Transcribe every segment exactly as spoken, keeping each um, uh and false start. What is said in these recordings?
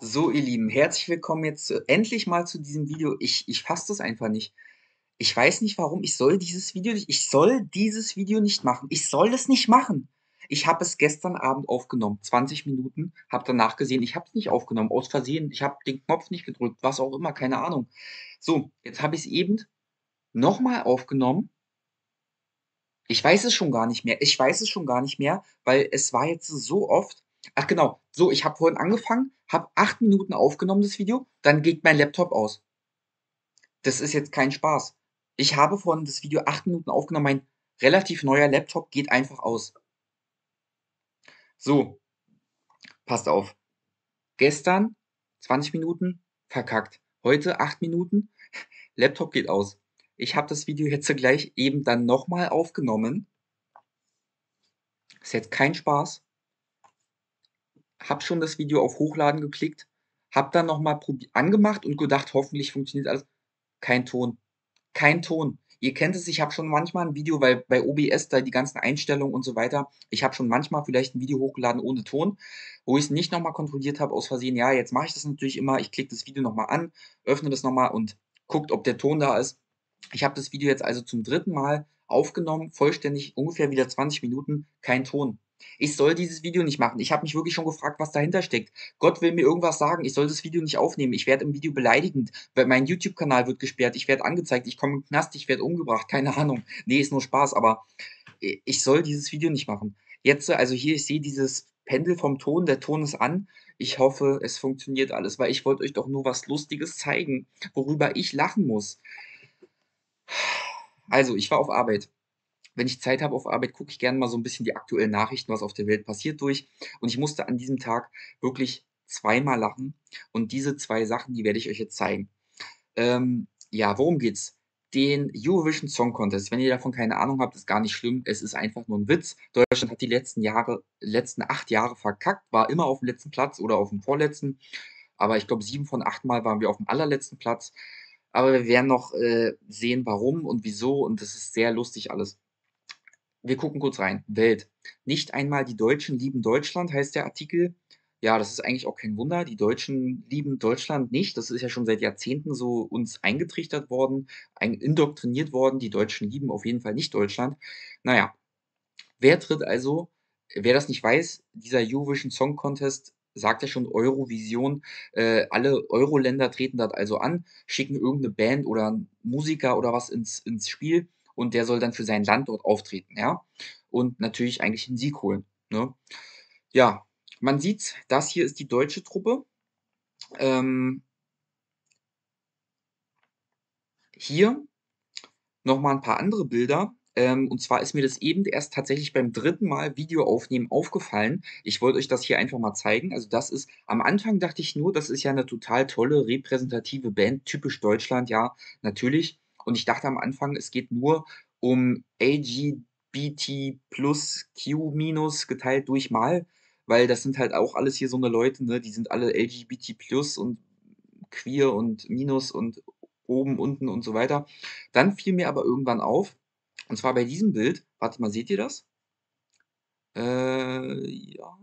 So, ihr Lieben, herzlich willkommen jetzt zu, endlich mal zu diesem Video. Ich, ich fasse das einfach nicht. Ich weiß nicht warum. Ich soll dieses Video nicht. Ich soll dieses Video nicht machen. Ich soll es nicht machen. Ich habe es gestern Abend aufgenommen, zwanzig Minuten, habe danach gesehen, ich habe es nicht aufgenommen, aus Versehen. Ich habe den Knopf nicht gedrückt, was auch immer, keine Ahnung. So, jetzt habe ich es eben nochmal aufgenommen. Ich weiß es schon gar nicht mehr. Ich weiß es schon gar nicht mehr, weil es war jetzt so oft. Ach genau, so, ich habe vorhin angefangen, habe acht Minuten aufgenommen, das Video, dann geht mein Laptop aus. Das ist jetzt kein Spaß. Ich habe vorhin das Video acht Minuten aufgenommen, mein relativ neuer Laptop geht einfach aus. So, passt auf. Gestern zwanzig Minuten, verkackt. Heute acht Minuten, Laptop geht aus. Ich habe das Video jetzt gleich eben dann nochmal aufgenommen. Ist jetzt kein Spaß. Hab schon das Video auf Hochladen geklickt, hab dann nochmal angemacht und gedacht, hoffentlich funktioniert alles. Kein Ton. Kein Ton. Ihr kennt es, ich habe schon manchmal ein Video, weil bei O B S da die ganzen Einstellungen und so weiter, ich habe schon manchmal vielleicht ein Video hochgeladen ohne Ton, wo ich es nicht nochmal kontrolliert habe aus Versehen. Ja, jetzt mache ich das natürlich immer, ich klicke das Video nochmal an, öffne das nochmal und guckt, ob der Ton da ist. Ich habe das Video jetzt also zum dritten Mal aufgenommen, vollständig, ungefähr wieder zwanzig Minuten, kein Ton. Ich soll dieses Video nicht machen. Ich habe mich wirklich schon gefragt, was dahinter steckt. Gott will mir irgendwas sagen. Ich soll das Video nicht aufnehmen. Ich werde im Video beleidigend. Mein YouTube-Kanal wird gesperrt. Ich werde angezeigt. Ich komme in den Knast. Ich werde umgebracht. Keine Ahnung. Nee, ist nur Spaß. Aber ich soll dieses Video nicht machen. Jetzt, also hier, ich sehe dieses Pendel vom Ton. Der Ton ist an. Ich hoffe, es funktioniert alles, weil ich wollte euch doch nur was Lustiges zeigen, worüber ich lachen muss. Also, ich war auf Arbeit. Wenn ich Zeit habe auf Arbeit, gucke ich gerne mal so ein bisschen die aktuellen Nachrichten, was auf der Welt passiert, durch. Und ich musste an diesem Tag wirklich zweimal lachen. Und diese zwei Sachen, die werde ich euch jetzt zeigen. Ähm, ja, worum geht's? Den Eurovision Song Contest. Wenn ihr davon keine Ahnung habt, ist gar nicht schlimm. Es ist einfach nur ein Witz. Deutschland hat die letzten Jahre, letzten acht Jahre verkackt, war immer auf dem letzten Platz oder auf dem vorletzten. Aber ich glaube, sieben von acht Mal waren wir auf dem allerletzten Platz. Aber wir werden noch äh, sehen, warum und wieso. Und das ist sehr lustig alles. Wir gucken kurz rein. Welt. Nicht einmal die Deutschen lieben Deutschland, heißt der Artikel. Ja, das ist eigentlich auch kein Wunder. Die Deutschen lieben Deutschland nicht. Das ist ja schon seit Jahrzehnten so uns eingetrichtert worden, ein, indoktriniert worden. Die Deutschen lieben auf jeden Fall nicht Deutschland. Naja, wer tritt also, wer das nicht weiß, dieser Eurovision Song Contest, sagt ja schon Eurovision, äh, alle Euro-Länder treten das also an, schicken irgendeine Band oder einen Musiker oder was ins, ins Spiel. Und der soll dann für sein Land dort auftreten, ja. Und natürlich eigentlich einen Sieg holen, ne? Ja, man sieht's, das hier ist die deutsche Truppe. Ähm, hier nochmal ein paar andere Bilder. Ähm, und zwar ist mir das eben erst tatsächlich beim dritten Mal Video aufnehmen aufgefallen. Ich wollte euch das hier einfach mal zeigen. Also das ist, am Anfang dachte ich nur, das ist ja eine total tolle, repräsentative Band, typisch Deutschland, ja, natürlich. Und ich dachte am Anfang, es geht nur um L G B T plus Q minus geteilt durch mal, weil das sind halt auch alles hier so eine Leute, ne? Die sind alle L G B T plus und queer und minus und oben, unten und so weiter. Dann fiel mir aber irgendwann auf, und zwar bei diesem Bild, warte mal, seht ihr das? Äh, ja.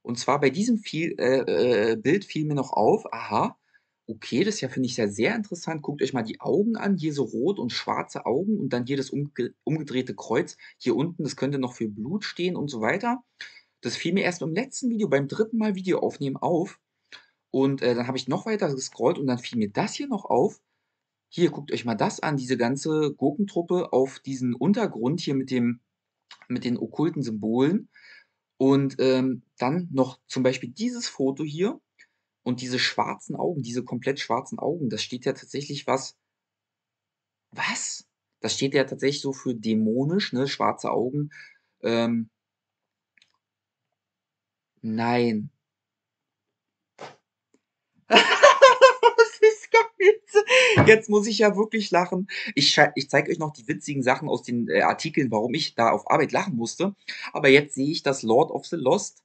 Und zwar bei diesem viel, äh, äh, Bild fiel mir noch auf, aha, okay, das ja finde ich sehr, sehr interessant. Guckt euch mal die Augen an. Hier so rot und schwarze Augen und dann hier das umge umgedrehte Kreuz. Hier unten, das könnte noch für Blut stehen und so weiter. Das fiel mir erst im letzten Video, beim dritten Mal Video aufnehmen auf. Und äh, dann habe ich noch weiter gescrollt und dann fiel mir das hier noch auf. Hier, guckt euch mal das an, diese ganze Gurkentruppe auf diesen Untergrund hier mit, dem, mit den okkulten Symbolen. Und ähm, dann noch zum Beispiel dieses Foto hier. Und diese schwarzen Augen, diese komplett schwarzen Augen, das steht ja tatsächlich was... Was? Das steht ja tatsächlich so für dämonisch, ne? Schwarze Augen. Ähm, nein. Das ist geil. Jetzt muss ich ja wirklich lachen. Ich, ich zeige euch noch die witzigen Sachen aus den äh, Artikeln, warum ich da auf Arbeit lachen musste. Aber jetzt sehe ich das Lord of the Lost.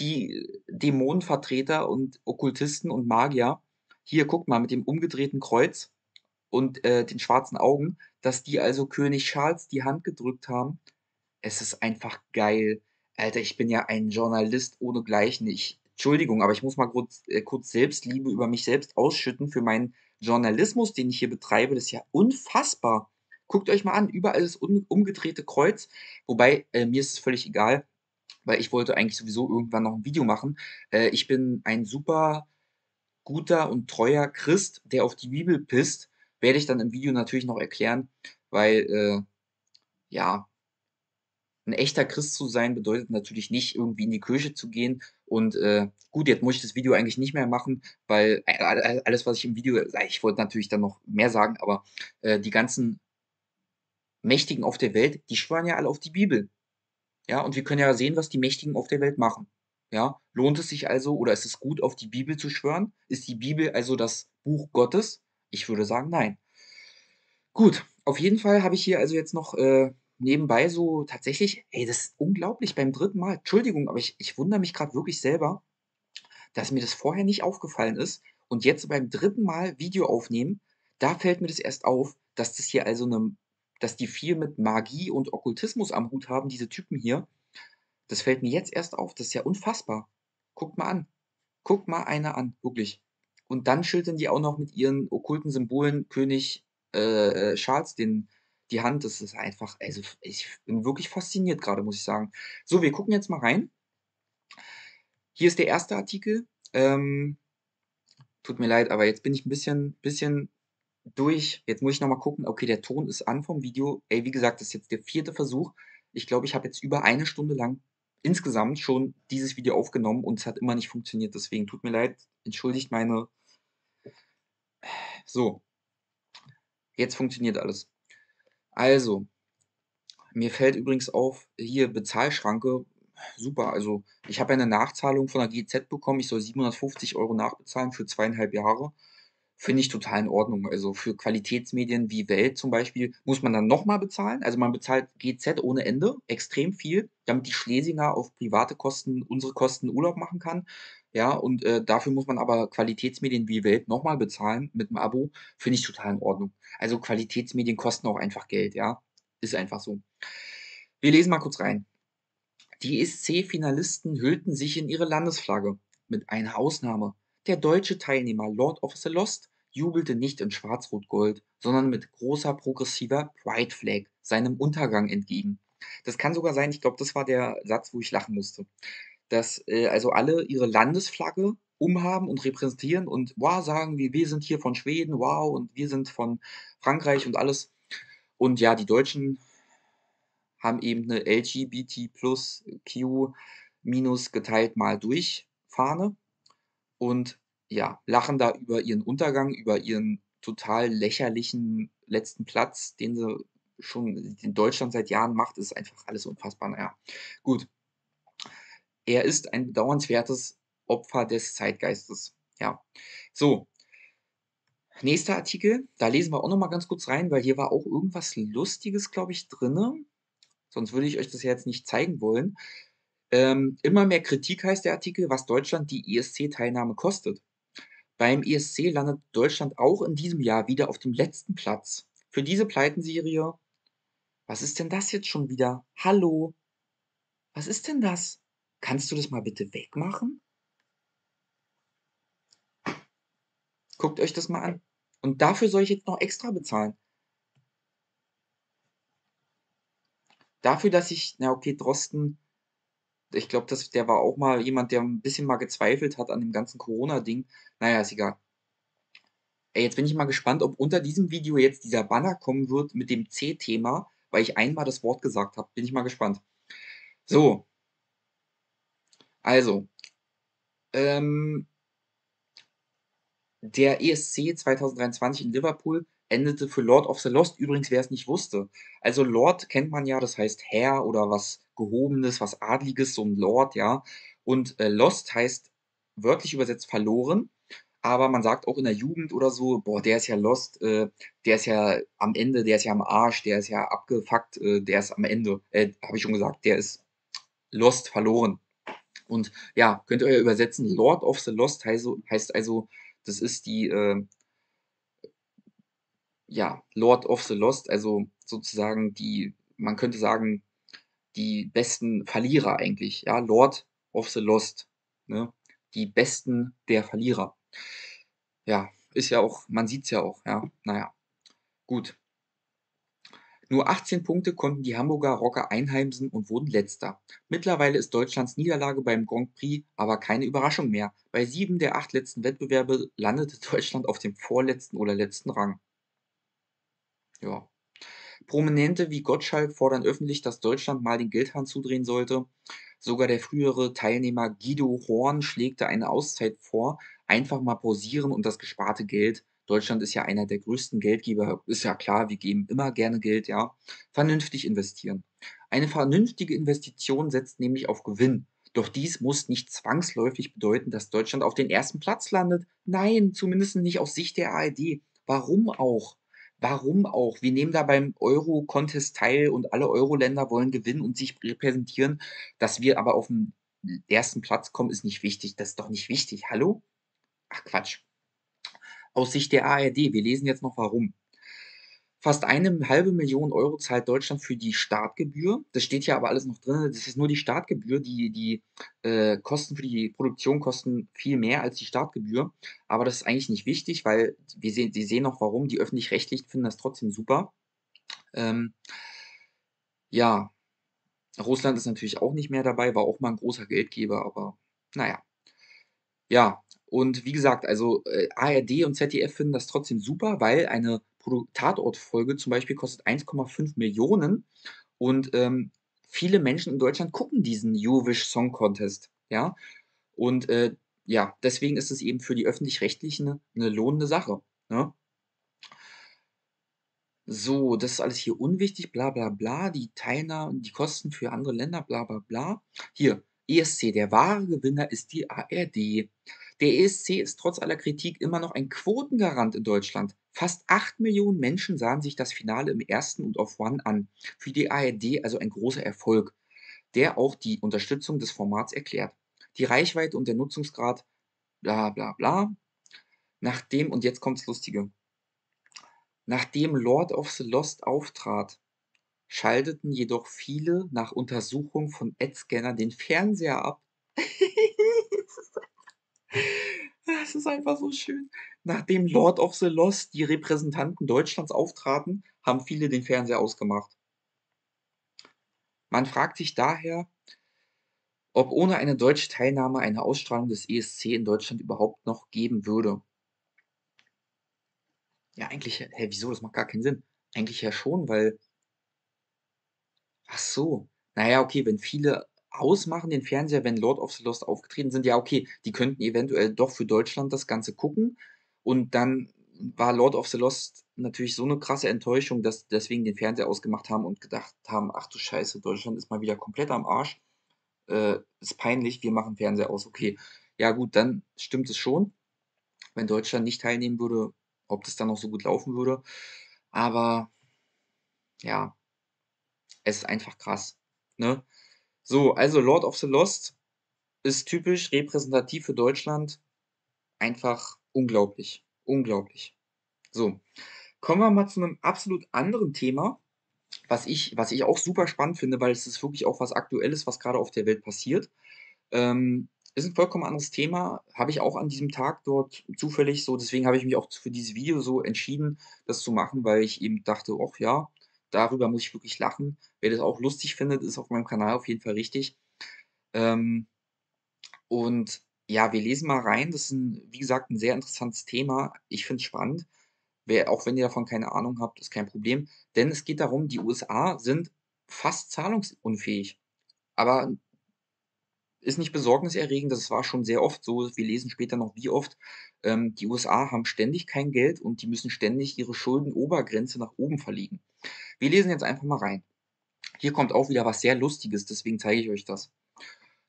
Die Dämonenvertreter und Okkultisten und Magier, hier guckt mal mit dem umgedrehten Kreuz und äh, den schwarzen Augen, dass die also König Charles die Hand gedrückt haben. Es ist einfach geil. Alter, ich bin ja ein Journalist ohnegleichen. Ich, Entschuldigung, aber ich muss mal kurz, äh, kurz Selbstliebe über mich selbst ausschütten für meinen Journalismus, den ich hier betreibe. Das ist ja unfassbar. Guckt euch mal an, überall das um, umgedrehte Kreuz. Wobei, äh, mir ist es völlig egal, weil ich wollte eigentlich sowieso irgendwann noch ein Video machen. Äh, ich bin ein super guter und treuer Christ, der auf die Bibel pisst. Werde ich dann im Video natürlich noch erklären, weil, äh, ja, ein echter Christ zu sein bedeutet natürlich nicht, irgendwie in die Kirche zu gehen. Und äh, gut, jetzt muss ich das Video eigentlich nicht mehr machen, weil äh, alles, was ich im Video, ich wollte natürlich dann noch mehr sagen, aber äh, die ganzen Mächtigen auf der Welt, die schwören ja alle auf die Bibel. Ja, und wir können ja sehen, was die Mächtigen auf der Welt machen. Ja, lohnt es sich also, oder ist es gut, auf die Bibel zu schwören? Ist die Bibel also das Buch Gottes? Ich würde sagen, nein. Gut, auf jeden Fall habe ich hier also jetzt noch äh, nebenbei so tatsächlich, ey, das ist unglaublich, beim dritten Mal, Entschuldigung, aber ich, ich wundere mich gerade wirklich selber, dass mir das vorher nicht aufgefallen ist und jetzt beim dritten Mal Video aufnehmen, da fällt mir das erst auf, dass das hier also eine, dass die viel mit Magie und Okkultismus am Hut haben, diese Typen hier. Das fällt mir jetzt erst auf, das ist ja unfassbar. Guckt mal an, guckt mal einer an, wirklich. Und dann schildern die auch noch mit ihren okkulten Symbolen König äh, Charles den, die Hand. Das ist einfach, also ich bin wirklich fasziniert gerade, muss ich sagen. So, wir gucken jetzt mal rein. Hier ist der erste Artikel. Ähm, tut mir leid, aber jetzt bin ich ein bisschen, bisschen durch. Jetzt muss ich nochmal gucken. Okay, der Ton ist an vom Video. Ey, wie gesagt, das ist jetzt der vierte Versuch. Ich glaube, ich habe jetzt über eine Stunde lang insgesamt schon dieses Video aufgenommen und es hat immer nicht funktioniert. Deswegen tut mir leid. Entschuldigt meine... So. Jetzt funktioniert alles. Also, mir fällt übrigens auf, hier Bezahlschranke, super, also ich habe eine Nachzahlung von der G E Z bekommen, ich soll siebenhundertfünfzig Euro nachbezahlen für zweieinhalb Jahre, finde ich total in Ordnung, also für Qualitätsmedien wie Welt zum Beispiel muss man dann nochmal bezahlen, also man bezahlt G E Z ohne Ende, extrem viel, damit die Schlesinger auf private Kosten, unsere Kosten Urlaub machen kann, ja, und äh, dafür muss man aber Qualitätsmedien wie Welt nochmal bezahlen mit einem Abo, finde ich total in Ordnung. Also Qualitätsmedien kosten auch einfach Geld, ja. Ist einfach so. Wir lesen mal kurz rein. Die E S C-Finalisten hüllten sich in ihre Landesflagge, mit einer Ausnahme. Der deutsche Teilnehmer Lord of the Lost jubelte nicht in Schwarz-Rot-Gold, sondern mit großer progressiver Pride Flag seinem Untergang entgegen. Das kann sogar sein, ich glaube, das war der Satz, wo ich lachen musste. Dass äh, also alle ihre Landesflagge umhaben und repräsentieren und wow, sagen wir, wir sind hier von Schweden, wow, und wir sind von Frankreich und alles. Und ja, die Deutschen haben eben eine L G B T plus Q minus geteilt mal durch Fahne und ja, lachen da über ihren Untergang, über ihren total lächerlichen letzten Platz, den sie schon in Deutschland seit Jahren macht. Das ist einfach alles unfassbar. Naja, gut. Er ist ein bedauernswertes Opfer des Zeitgeistes. Ja, so. Nächster Artikel, da lesen wir auch nochmal ganz kurz rein, weil hier war auch irgendwas Lustiges, glaube ich, drin. Sonst würde ich euch das ja jetzt nicht zeigen wollen. Ähm, immer mehr Kritik heißt der Artikel, was Deutschland die E S C-Teilnahme kostet. Beim E S C landet Deutschland auch in diesem Jahr wieder auf dem letzten Platz. Für diese Pleitenserie. Was ist denn das jetzt schon wieder? Hallo? Was ist denn das? Kannst du das mal bitte wegmachen? Guckt euch das mal an. Und dafür soll ich jetzt noch extra bezahlen. Dafür, dass ich, na okay, Drosten, ich glaube, das, der war auch mal jemand, der ein bisschen mal gezweifelt hat an dem ganzen Corona-Ding. Naja, ist egal. Ey, jetzt bin ich mal gespannt, ob unter diesem Video jetzt dieser Banner kommen wird mit dem C-Thema, weil ich einmal das Wort gesagt habe. Bin ich mal gespannt. So. Also. Ähm... Der E S C zwanzig dreiundzwanzig in Liverpool endete für Lord of the Lost, übrigens wer es nicht wusste. Also Lord kennt man ja, das heißt Herr oder was Gehobenes, was Adliges, so ein Lord, ja. Und äh, Lost heißt wörtlich übersetzt verloren, aber man sagt auch in der Jugend oder so, boah, der ist ja Lost, äh, der ist ja am Ende, der ist ja am Arsch, der ist ja abgefuckt, äh, der ist am Ende, äh, habe ich schon gesagt, der ist Lost, verloren. Und ja, könnt ihr ja übersetzen, Lord of the Lost heißt, heißt also... Das ist die, äh, ja, Lord of the Lost, also sozusagen die, man könnte sagen, die besten Verlierer eigentlich, ja, Lord of the Lost, ne, die Besten der Verlierer. Ja, ist ja auch, man sieht es ja auch, ja, naja, gut. Nur achtzehn Punkte konnten die Hamburger Rocker einheimsen und wurden Letzter. Mittlerweile ist Deutschlands Niederlage beim Grand Prix aber keine Überraschung mehr. Bei sieben der acht letzten Wettbewerbe landete Deutschland auf dem vorletzten oder letzten Rang. Ja. Prominente wie Gottschalk fordern öffentlich, dass Deutschland mal den Geldhahn zudrehen sollte. Sogar der frühere Teilnehmer Guido Horn schlägte eine Auszeit vor. Einfach mal pausieren und das gesparte Geld. Deutschland ist ja einer der größten Geldgeber, ist ja klar, wir geben immer gerne Geld, ja. Vernünftig investieren. Eine vernünftige Investition setzt nämlich auf Gewinn. Doch dies muss nicht zwangsläufig bedeuten, dass Deutschland auf den ersten Platz landet. Nein, zumindest nicht aus Sicht der A R D. Warum auch? Warum auch? Wir nehmen da beim Euro-Contest teil und alle Euro-Länder wollen gewinnen und sich repräsentieren. Dass wir aber auf den ersten Platz kommen, ist nicht wichtig. Das ist doch nicht wichtig. Hallo? Ach, Quatsch. Aus Sicht der A R D, wir lesen jetzt noch warum. Fast eine halbe Million Euro zahlt Deutschland für die Startgebühr. Das steht ja aber alles noch drin. Das ist nur die Startgebühr. Die, die äh, Kosten für die Produktion kosten viel mehr als die Startgebühr. Aber das ist eigentlich nicht wichtig, weil wir sehen, Sie sehen noch warum. Die Öffentlich-Rechtlichen finden das trotzdem super. Ähm, ja, Russland ist natürlich auch nicht mehr dabei. War auch mal ein großer Geldgeber, aber naja. Ja. Und wie gesagt, also äh, A R D und Z D F finden das trotzdem super, weil eine Tatortfolge zum Beispiel kostet eins Komma fünf Millionen und ähm, viele Menschen in Deutschland gucken diesen Eurovision Song Contest, ja. Und äh, ja, deswegen ist es eben für die Öffentlich-Rechtlichen eine, eine lohnende Sache, ne? So, das ist alles hier unwichtig, bla bla bla, die Teilnahme, die Kosten für andere Länder, bla bla bla. Hier, E S C, der wahre Gewinner ist die A R D. Der E S C ist trotz aller Kritik immer noch ein Quotengarant in Deutschland. Fast acht Millionen Menschen sahen sich das Finale im ersten und auf One an. Für die A R D also ein großer Erfolg, der auch die Unterstützung des Formats erklärt. Die Reichweite und der Nutzungsgrad, bla bla bla. Nachdem, und jetzt kommt's Lustige, nachdem Lord of the Lost auftrat, schalteten jedoch viele nach Untersuchung von Ad-Scanner den Fernseher ab. Das ist einfach so schön. Nachdem Lord of the Lost die Repräsentanten Deutschlands auftraten, haben viele den Fernseher ausgemacht. Man fragt sich daher, ob ohne eine deutsche Teilnahme eine Ausstrahlung des E S C in Deutschland überhaupt noch geben würde. Ja, eigentlich, hä, wieso? Das macht gar keinen Sinn. Eigentlich ja schon, weil... Ach so. Naja, okay, wenn viele... ausmachen den Fernseher, wenn Lord of the Lost aufgetreten sind, ja okay, die könnten eventuell doch für Deutschland das Ganze gucken und dann war Lord of the Lost natürlich so eine krasse Enttäuschung, dass deswegen den Fernseher ausgemacht haben und gedacht haben, ach du Scheiße, Deutschland ist mal wieder komplett am Arsch, äh, ist peinlich, wir machen Fernseher aus, okay, ja gut, dann stimmt es schon, wenn Deutschland nicht teilnehmen würde, ob das dann noch so gut laufen würde, aber ja, es ist einfach krass, ne? So, also Lord of the Lost ist typisch repräsentativ für Deutschland. Einfach unglaublich. Unglaublich. So, kommen wir mal zu einem absolut anderen Thema, was ich, was ich auch super spannend finde, weil es ist wirklich auch was Aktuelles, was gerade auf der Welt passiert. Ähm, ist ein vollkommen anderes Thema, habe ich auch an diesem Tag dort zufällig so, deswegen habe ich mich auch für dieses Video so entschieden, das zu machen, weil ich eben dachte, ach ja, darüber muss ich wirklich lachen. Wer das auch lustig findet, ist auf meinem Kanal auf jeden Fall richtig. Ähm, und ja, wir lesen mal rein. Das ist, ein, wie gesagt, ein sehr interessantes Thema. Ich finde es spannend. Wer, auch wenn ihr davon keine Ahnung habt, ist kein Problem. Denn es geht darum, die U S A sind fast zahlungsunfähig. Aber ist nicht besorgniserregend. Das war schon sehr oft so. Wir lesen später noch, wie oft. Ähm, die U S A haben ständig kein Geld und die müssen ständig ihre Schuldenobergrenze nach oben verlegen. Wir lesen jetzt einfach mal rein. Hier kommt auch wieder was sehr Lustiges, deswegen zeige ich euch das.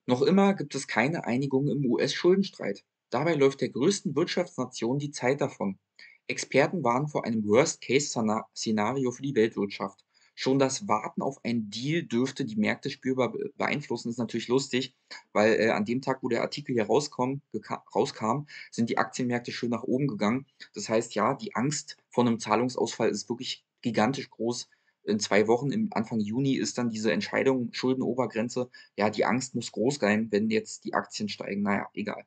Noch immer gibt es keine Einigung im U S-Schuldenstreit. Dabei läuft der größten Wirtschaftsnation die Zeit davon. Experten warnen vor einem Worst-Case-Szenario für die Weltwirtschaft. Schon das Warten auf einen Deal dürfte die Märkte spürbar beeinflussen. Das ist natürlich lustig, weil äh, an dem Tag, wo der Artikel hier rauskam, rauskam, sind die Aktienmärkte schön nach oben gegangen. Das heißt ja, die Angst vor einem Zahlungsausfall ist wirklich gigantisch groß. In zwei Wochen, im Anfang Juni, ist dann diese Entscheidung Schuldenobergrenze. Ja, die Angst muss groß sein, wenn jetzt die Aktien steigen. Naja, egal.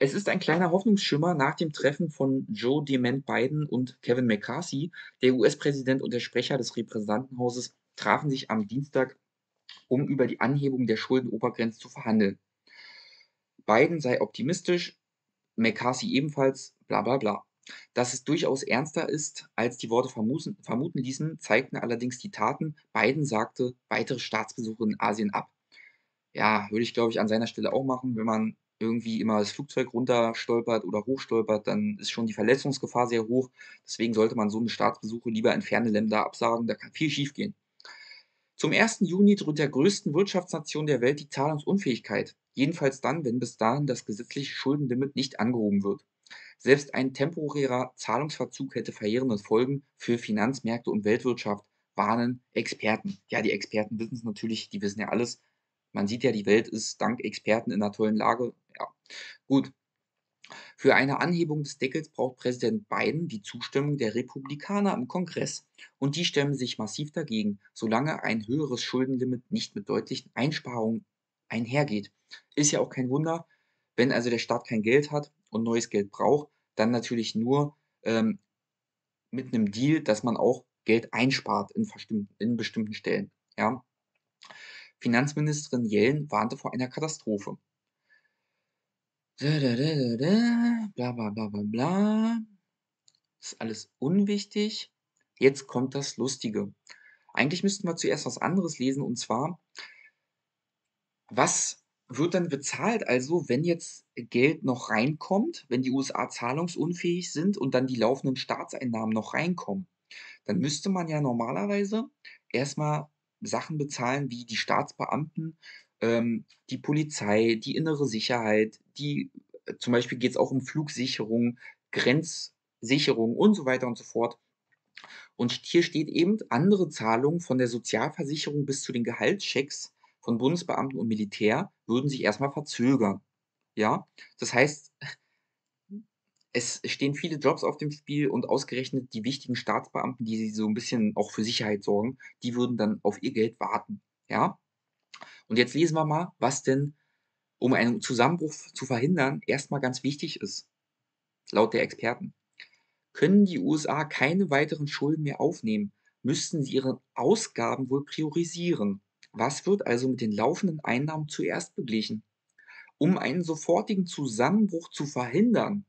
Es ist ein kleiner Hoffnungsschimmer nach dem Treffen von Joe Dement Biden und Kevin McCarthy. Der U S-Präsident und der Sprecher des Repräsentantenhauses trafen sich am Dienstag, um über die Anhebung der Schuldenobergrenze zu verhandeln. Biden sei optimistisch, McCarthy ebenfalls, bla bla bla. Dass es durchaus ernster ist, als die Worte vermuten, vermuten ließen, zeigten allerdings die Taten. Biden sagte, weitere Staatsbesuche in Asien ab. Ja, würde ich, glaube ich, an seiner Stelle auch machen, wenn man irgendwie immer das Flugzeug runterstolpert oder hochstolpert, dann ist schon die Verletzungsgefahr sehr hoch. Deswegen sollte man so eine Staatsbesuche lieber in ferne Länder absagen, da kann viel schief gehen. Zum ersten Juni droht der größten Wirtschaftsnation der Welt die Zahlungsunfähigkeit. Jedenfalls dann, wenn bis dahin das gesetzliche Schuldenlimit nicht angehoben wird. Selbst ein temporärer Zahlungsverzug hätte verheerende Folgen für Finanzmärkte und Weltwirtschaft, warnen Experten. Ja, die Experten wissen es natürlich, die wissen ja alles. Man sieht ja, die Welt ist dank Experten in einer tollen Lage. Ja, gut. Für eine Anhebung des Deckels braucht Präsident Biden die Zustimmung der Republikaner im Kongress. Und die stemmen sich massiv dagegen, solange ein höheres Schuldenlimit nicht mit deutlichen Einsparungen einhergeht. Ist ja auch kein Wunder, wenn also der Staat kein Geld hat und neues Geld braucht, dann natürlich nur ähm, mit einem Deal, dass man auch Geld einspart in, in bestimmten Stellen. Ja. Finanzministerin Yellen warnte vor einer Katastrophe. Da, da, da, da, bla, bla, bla, bla, bla. Das ist alles unwichtig. Jetzt kommt das Lustige. Eigentlich müssten wir zuerst was anderes lesen, und zwar, was wird dann bezahlt? Also, wenn jetzt Geld noch reinkommt, wenn die U S A zahlungsunfähig sind und dann die laufenden Staatseinnahmen noch reinkommen, dann müsste man ja normalerweise erstmal Sachen bezahlen wie die Staatsbeamten, ähm, die Polizei, die innere Sicherheit, die äh, zum Beispiel geht es auch um Flugsicherung, Grenzsicherung und so weiter und so fort. Und hier steht eben andere Zahlungen von der Sozialversicherung bis zu den Gehaltschecks von Bundesbeamten und Militär würden sich erstmal verzögern. Ja, das heißt, es stehen viele Jobs auf dem Spiel und ausgerechnet die wichtigen Staatsbeamten, die so ein bisschen auch für Sicherheit sorgen, die würden dann auf ihr Geld warten. Ja? Und jetzt lesen wir mal, was denn, um einen Zusammenbruch zu verhindern, erstmal ganz wichtig ist. Laut der Experten. Können die U S A keine weiteren Schulden mehr aufnehmen, müssten sie ihre Ausgaben wohl priorisieren. Was wird also mit den laufenden Einnahmen zuerst beglichen? Um einen sofortigen Zusammenbruch zu verhindern,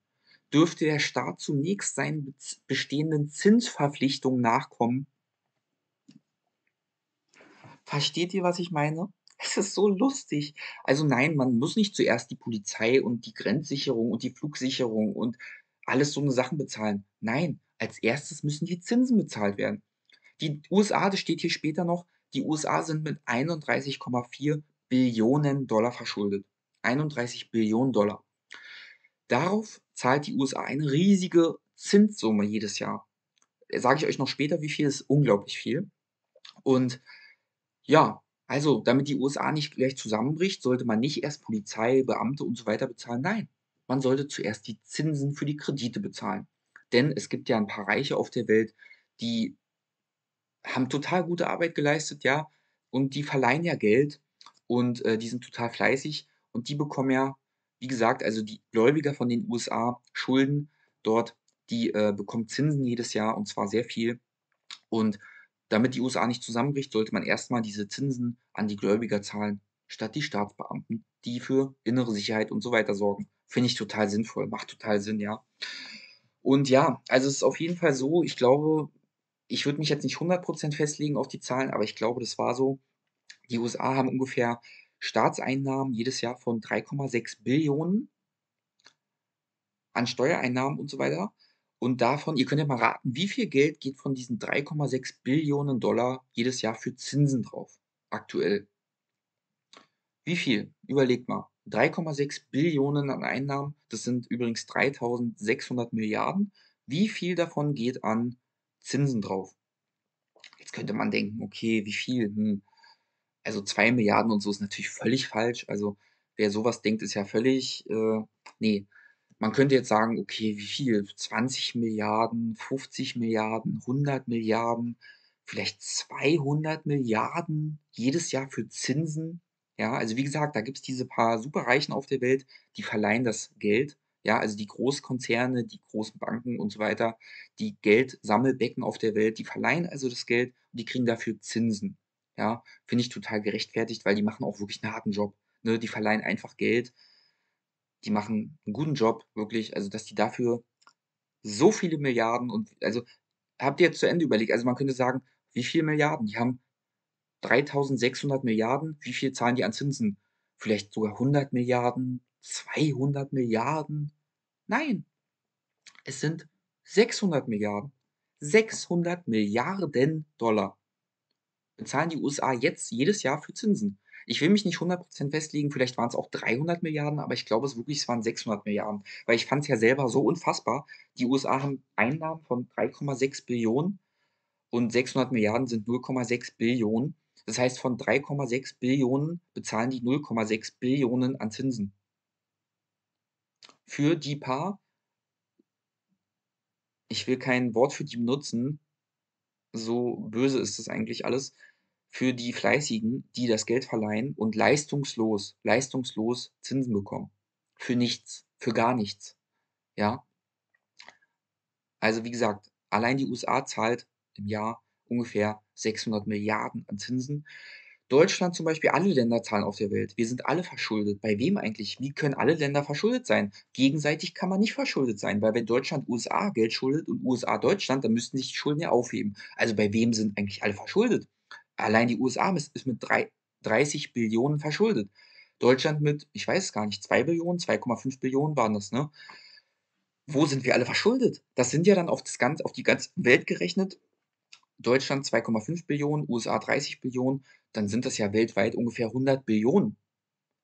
dürfte der Staat zunächst seinen bestehenden Zinsverpflichtungen nachkommen. Versteht ihr, was ich meine? Es ist so lustig. Also nein, man muss nicht zuerst die Polizei und die Grenzsicherung und die Flugsicherung und alles so eine Sachen bezahlen. Nein, als erstes müssen die Zinsen bezahlt werden. Die U S A, das steht hier später noch, die U S A sind mit einunddreißig Komma vier Billionen Dollar verschuldet. einunddreißig Billionen Dollar. Darauf zahlt die U S A eine riesige Zinssumme jedes Jahr. Sage ich euch noch später, wie viel, ist unglaublich viel. Und ja, also damit die U S A nicht gleich zusammenbricht, sollte man nicht erst Polizei, Beamte und so weiter bezahlen. Nein, man sollte zuerst die Zinsen für die Kredite bezahlen. Denn es gibt ja ein paar Reiche auf der Welt, die haben total gute Arbeit geleistet, ja, und die verleihen ja Geld und äh, die sind total fleißig und die bekommen ja, wie gesagt, also die Gläubiger von den U S A, Schulden dort, die äh, bekommen Zinsen jedes Jahr und zwar sehr viel. Und damit die U S A nicht zusammenbricht, sollte man erstmal diese Zinsen an die Gläubiger zahlen, statt die Staatsbeamten, die für innere Sicherheit und so weiter sorgen. Finde ich total sinnvoll, macht total Sinn, ja. Und ja, also es ist auf jeden Fall so, ich glaube, ich würde mich jetzt nicht hundert Prozent festlegen auf die Zahlen, aber ich glaube, das war so, die U S A haben ungefähr Staatseinnahmen jedes Jahr von drei Komma sechs Billionen an Steuereinnahmen und so weiter. Und davon, ihr könnt ja mal raten, wie viel Geld geht von diesen drei Komma sechs Billionen Dollar jedes Jahr für Zinsen drauf, aktuell. Wie viel? Überlegt mal. drei Komma sechs Billionen an Einnahmen, das sind übrigens dreitausendsechshundert Milliarden. Wie viel davon geht an Zinsen drauf? Jetzt könnte man denken, okay, wie viel? Hm. Also zwei Milliarden und so ist natürlich völlig falsch. Also wer sowas denkt, ist ja völlig, äh, nee. Man könnte jetzt sagen, okay, wie viel? zwanzig Milliarden, fünfzig Milliarden, hundert Milliarden, vielleicht zweihundert Milliarden jedes Jahr für Zinsen. Ja, also wie gesagt, da gibt es diese paar Superreichen auf der Welt, die verleihen das Geld. Ja, also die Großkonzerne, die großen Banken und so weiter, die Geldsammelbecken auf der Welt, die verleihen also das Geld und die kriegen dafür Zinsen. Ja, finde ich total gerechtfertigt, weil die machen auch wirklich einen harten Job. Ne? Die verleihen einfach Geld, die machen einen guten Job, wirklich. Also, dass die dafür so viele Milliarden und, also, habt ihr jetzt zu Ende überlegt? Also, man könnte sagen, wie viele Milliarden? Die haben dreitausendsechshundert Milliarden. Wie viel zahlen die an Zinsen? Vielleicht sogar hundert Milliarden? zweihundert Milliarden? Nein, es sind sechshundert Milliarden. sechshundert Milliarden Dollar bezahlen die U S A jetzt jedes Jahr für Zinsen. Ich will mich nicht hundert Prozent festlegen, vielleicht waren es auch dreihundert Milliarden, aber ich glaube es wirklich, es waren sechshundert Milliarden. Weil ich fand es ja selber so unfassbar. Die U S A haben Einnahmen von drei Komma sechs Billionen und sechshundert Milliarden sind null Komma sechs Billionen. Das heißt, von drei Komma sechs Billionen bezahlen die null Komma sechs Billionen an Zinsen. Für die paar, ich will kein Wort für die benutzen, so böse ist das eigentlich alles, für die Fleißigen, die das Geld verleihen und leistungslos, leistungslos Zinsen bekommen. Für nichts, für gar nichts. Ja? Also wie gesagt, allein die U S A zahlt im Jahr ungefähr sechshundert Milliarden an Zinsen. Deutschland zum Beispiel, alle Länder zahlen auf der Welt. Wir sind alle verschuldet. Bei wem eigentlich? Wie können alle Länder verschuldet sein? Gegenseitig kann man nicht verschuldet sein, weil wenn Deutschland U S A Geld schuldet und U S A Deutschland, dann müssten sich die Schulden ja aufheben. Also bei wem sind eigentlich alle verschuldet? Allein die U S A ist mit dreißig Billionen verschuldet. Deutschland mit, ich weiß es gar nicht, zwei Billionen, zwei Komma fünf Billionen waren das, ne? Wo sind wir alle verschuldet? Das sind ja dann auf, das Ganze, auf die ganze Welt gerechnet. Deutschland zwei Komma fünf Billionen, U S A dreißig Billionen, dann sind das ja weltweit ungefähr hundert Billionen.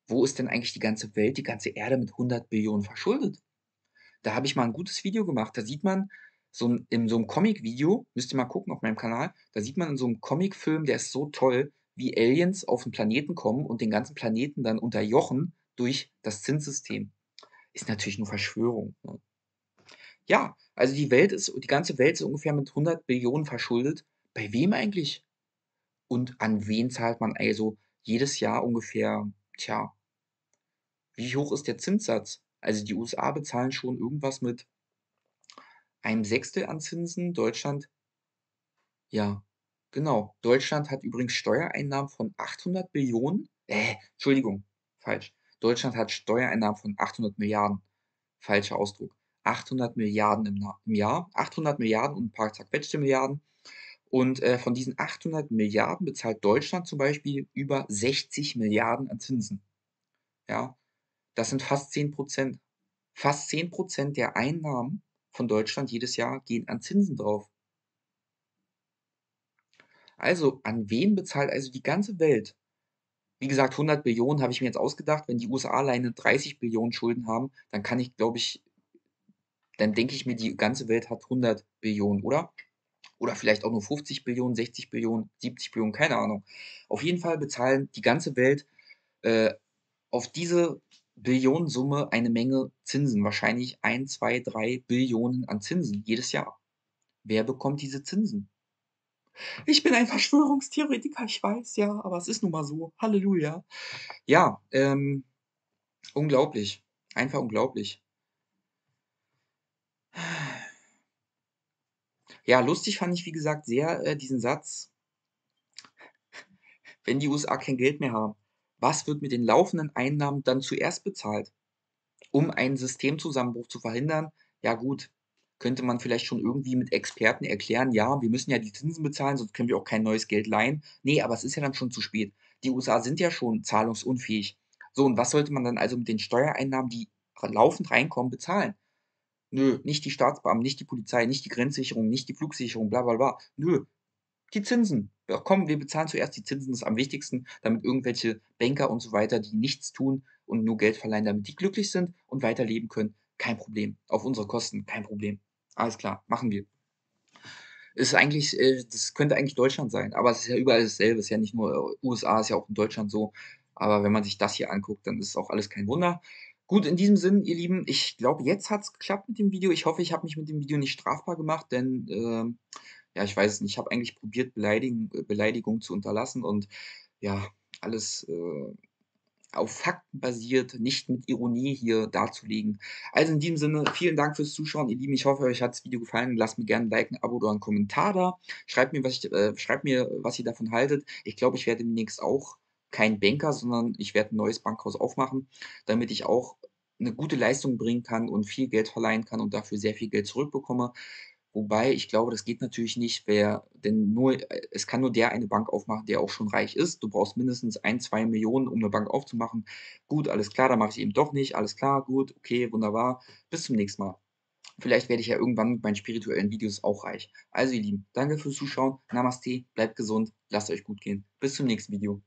Wo ist denn eigentlich die ganze Welt, die ganze Erde mit hundert Billionen verschuldet? Da habe ich mal ein gutes Video gemacht. Da sieht man so ein, in so einem Comic-Video, müsst ihr mal gucken auf meinem Kanal, da sieht man in so einem Comic-Film, der ist so toll, wie Aliens auf den Planeten kommen und den ganzen Planeten dann unterjochen durch das Zinssystem. Ist natürlich nur Verschwörung. Ne? Ja, also die Welt ist, die ganze Welt ist ungefähr mit hundert Billionen verschuldet. Bei wem eigentlich? Und an wen zahlt man also jedes Jahr ungefähr, tja, wie hoch ist der Zinssatz? Also die U S A bezahlen schon irgendwas mit einem Sechstel an Zinsen. Deutschland, ja, genau. Deutschland hat übrigens Steuereinnahmen von achthundert Billionen. Äh, Entschuldigung, falsch. Deutschland hat Steuereinnahmen von achthundert Milliarden. Falscher Ausdruck. achthundert Milliarden im, im Jahr, achthundert Milliarden und ein paar zerquetschte Milliarden. Und äh, von diesen achthundert Milliarden bezahlt Deutschland zum Beispiel über sechzig Milliarden an Zinsen. Ja, das sind fast zehn Prozent. Fast zehn Prozent der Einnahmen von Deutschland jedes Jahr gehen an Zinsen drauf. Also, an wen bezahlt also die ganze Welt? Wie gesagt, hundert Billionen habe ich mir jetzt ausgedacht. Wenn die U S A alleine dreißig Billionen Schulden haben, dann kann ich, glaube ich, dann denke ich mir, die ganze Welt hat hundert Billionen, oder? Oder vielleicht auch nur fünfzig Billionen, sechzig Billionen, siebzig Billionen, keine Ahnung. Auf jeden Fall bezahlen die ganze Welt äh, auf diese Billionensumme eine Menge Zinsen. Wahrscheinlich ein, zwei, drei Billionen an Zinsen jedes Jahr. Wer bekommt diese Zinsen? Ich bin ein Verschwörungstheoretiker, ich weiß, ja, aber es ist nun mal so. Halleluja. Ja, ähm, unglaublich. Einfach unglaublich. Ja, lustig fand ich, wie gesagt, sehr äh, diesen Satz, wenn die U S A kein Geld mehr haben, was wird mit den laufenden Einnahmen dann zuerst bezahlt? Um einen Systemzusammenbruch zu verhindern, ja gut, könnte man vielleicht schon irgendwie mit Experten erklären, ja, wir müssen ja die Zinsen bezahlen, sonst können wir auch kein neues Geld leihen. Nee, aber es ist ja dann schon zu spät. Die U S A sind ja schon zahlungsunfähig. So, und was sollte man dann also mit den Steuereinnahmen, die laufend reinkommen, bezahlen? Nö, nicht die Staatsbeamten, nicht die Polizei, nicht die Grenzsicherung, nicht die Flugsicherung, bla bla bla. Nö, die Zinsen. Ja, komm, wir bezahlen zuerst die Zinsen, das ist am wichtigsten, damit irgendwelche Banker und so weiter, die nichts tun und nur Geld verleihen, damit die glücklich sind und weiterleben können, kein Problem. Auf unsere Kosten, kein Problem. Alles klar, machen wir. Ist eigentlich, das könnte eigentlich Deutschland sein, aber es ist ja überall dasselbe, es ist ja nicht nur U S A, es ist ja auch in Deutschland so. Aber wenn man sich das hier anguckt, dann ist auch alles kein Wunder. Gut, in diesem Sinn, ihr Lieben, ich glaube, jetzt hat es geklappt mit dem Video. Ich hoffe, ich habe mich mit dem Video nicht strafbar gemacht, denn, äh, ja, ich weiß es nicht, ich habe eigentlich probiert, Beleidigung, Beleidigung zu unterlassen und, ja, alles, äh, auf Fakten basiert, nicht mit Ironie hier darzulegen. Also in diesem Sinne, vielen Dank fürs Zuschauen, ihr Lieben. Ich hoffe, euch hat das Video gefallen. Lasst mir gerne ein Like, ein Abo oder einen Kommentar da. Schreibt mir, was, ich, äh, schreibt mir, was ihr davon haltet. Ich glaube, ich werde demnächst auch kein Banker, sondern ich werde ein neues Bankhaus aufmachen, damit ich auch eine gute Leistung bringen kann und viel Geld verleihen kann und dafür sehr viel Geld zurückbekomme. Wobei, ich glaube, das geht natürlich nicht, wer, denn nur, es kann nur der eine Bank aufmachen, der auch schon reich ist. Du brauchst mindestens ein, zwei Millionen, um eine Bank aufzumachen. Gut, alles klar, da mache ich eben doch nicht. Alles klar, gut, okay, wunderbar. Bis zum nächsten Mal. Vielleicht werde ich ja irgendwann mit meinen spirituellen Videos auch reich. Also ihr Lieben, danke fürs Zuschauen. Namaste, bleibt gesund, lasst euch gut gehen. Bis zum nächsten Video.